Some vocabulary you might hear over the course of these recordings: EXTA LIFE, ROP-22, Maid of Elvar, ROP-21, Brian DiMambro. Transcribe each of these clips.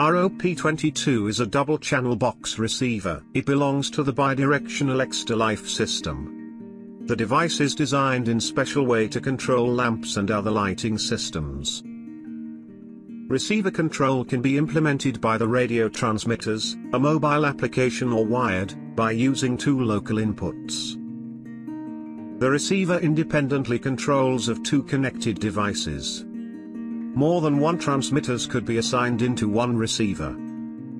ROP-22 is a double-channel box receiver. It belongs to the bidirectional EXTA LIFE system. The device is designed in special way to control lamps and other lighting systems. Receiver control can be implemented by the radio transmitters, a mobile application or wired, by using two local inputs. The receiver independently controls of two connected devices. More than one transmitters could be assigned into one receiver.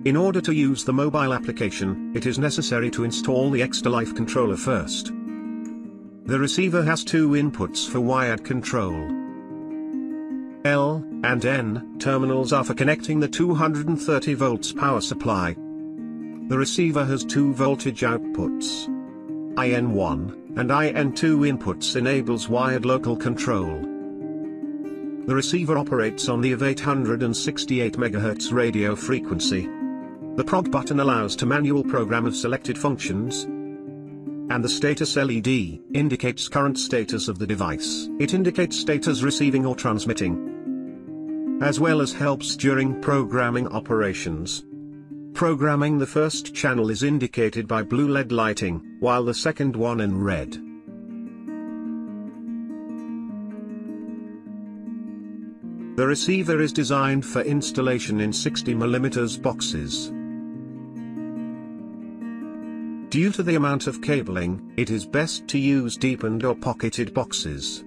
In order to use the mobile application, it is necessary to install the EXTA LIFE controller first. The receiver has two inputs for wired control. L and N terminals are for connecting the 230 volts power supply. The receiver has two voltage outputs. IN1 and IN2 inputs enables wired local control. The receiver operates on the of 868 MHz radio frequency. The prog button allows to manual program of selected functions, and the status LED indicates current status of the device. It indicates status receiving or transmitting, as well as helps during programming operations. Programming the first channel is indicated by blue LED lighting, while the second one in red. The receiver is designed for installation in 60 mm boxes. Due to the amount of cabling, it is best to use deepened or pocketed boxes.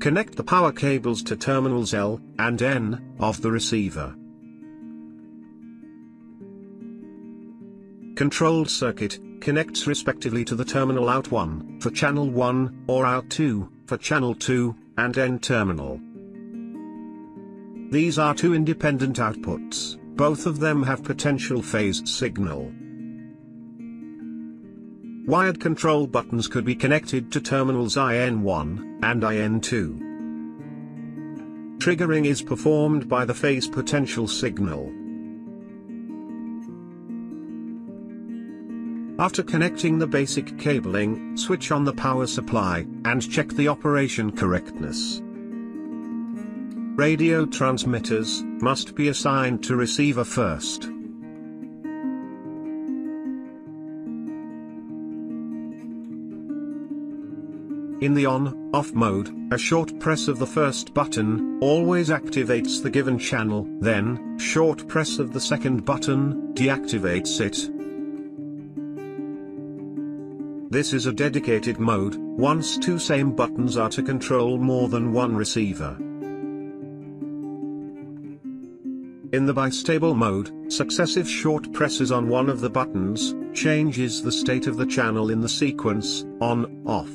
Connect the power cables to terminals L and N of the receiver. Controlled circuit connects respectively to the terminal out 1 for channel 1 or out 2 for channel 2 and N terminal. These are two independent outputs, both of them have potential phase signal. Wired control buttons could be connected to terminals IN1 and IN2. Triggering is performed by the phase potential signal. After connecting the basic cabling, switch on the power supply, and check the operation correctness. Radio transmitters must be assigned to receiver first. In the on/off mode, a short press of the first button always activates the given channel, then, short press of the second button deactivates it. This is a dedicated mode, once two same buttons are to control more than one receiver. In the bistable mode, successive short presses on one of the buttons changes the state of the channel in the sequence, on/off.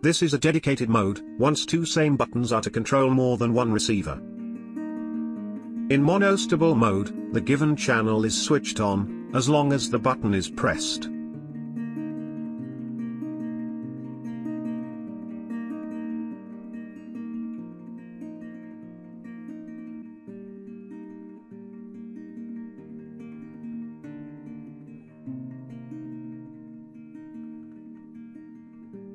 This is a dedicated mode, once two same buttons are to control more than one receiver. In monostable mode, the given channel is switched on, as long as the button is pressed.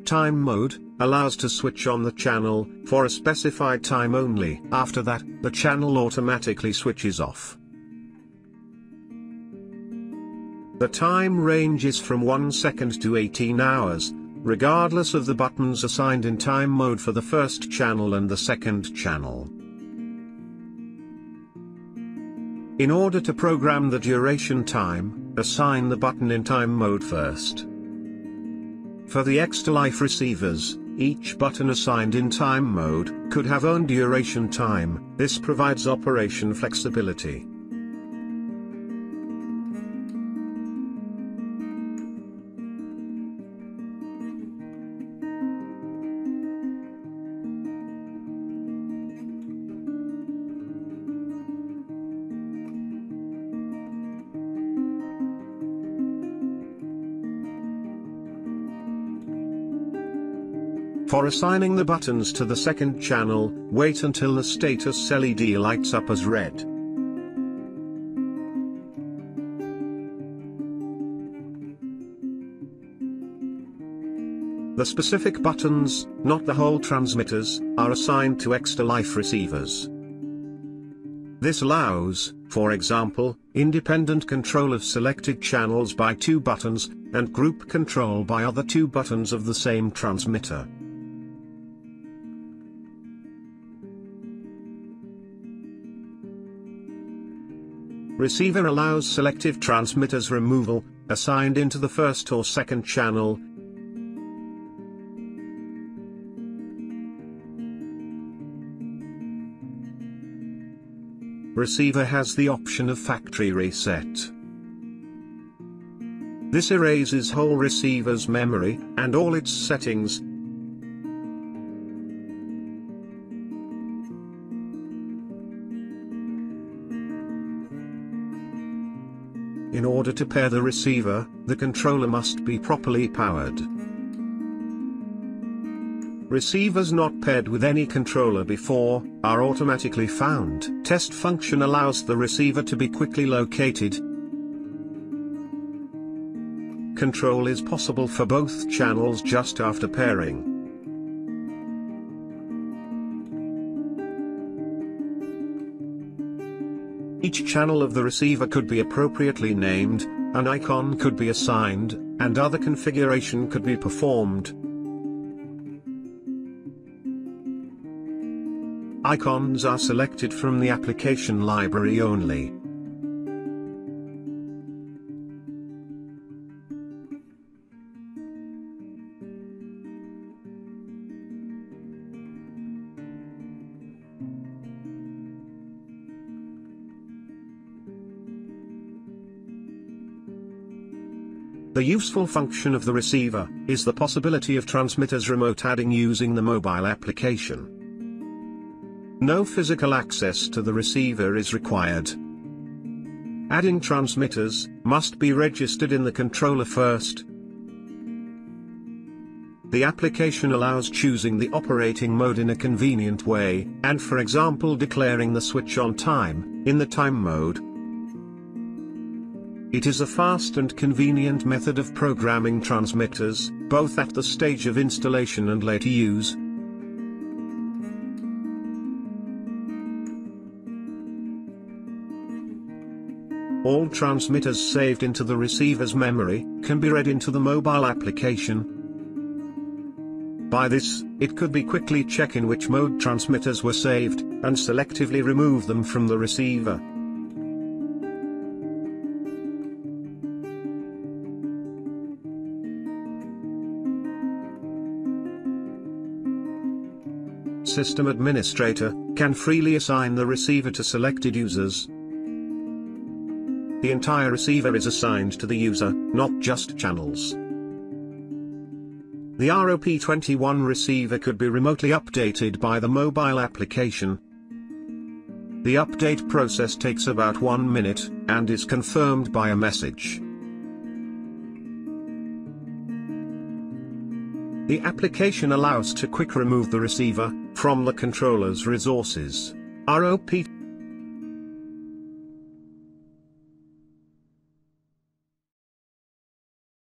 Time mode allows to switch on the channel for a specified time only. After that, the channel automatically switches off. The time range is from 1 second to 18 hours, regardless of the buttons assigned in time mode for the first channel and the second channel. In order to program the duration time, assign the button in time mode first. For the EXTA LIFE receivers, each button assigned in time mode could have own duration time. This provides operation flexibility. For assigning the buttons to the second channel, wait until the status LED lights up as red. The specific buttons, not the whole transmitters, are assigned to EXTA LIFE receivers. This allows, for example, independent control of selected channels by two buttons, and group control by other two buttons of the same transmitter. Receiver allows selective transmitters removal, assigned into the first or second channel. Receiver has the option of factory reset. This erases whole receiver's memory, and all its settings. In order to pair the receiver, the controller must be properly powered. Receivers not paired with any controller before are automatically found. Test function allows the receiver to be quickly located. Control is possible for both channels just after pairing. Each channel of the receiver could be appropriately named, an icon could be assigned, and other configuration could be performed. Icons are selected from the application library only. The useful function of the receiver is the possibility of transmitters remote adding using the mobile application. No physical access to the receiver is required. Adding transmitters must be registered in the controller first. The application allows choosing the operating mode in a convenient way, and for example declaring the switch on time, in the time mode. It is a fast and convenient method of programming transmitters, both at the stage of installation and later use. All transmitters saved into the receiver's memory can be read into the mobile application. By this, it could be quickly check in which mode transmitters were saved, and selectively remove them from the receiver. System administrator can freely assign the receiver to selected users. The entire receiver is assigned to the user, not just channels. The ROP-21 receiver could be remotely updated by the mobile application. The update process takes about 1 minute, and is confirmed by a message. The application allows to quick remove the receiver from the controller's resources. ROP